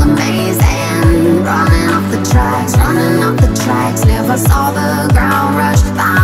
the maze and running off the tracks, never saw the ground rush by.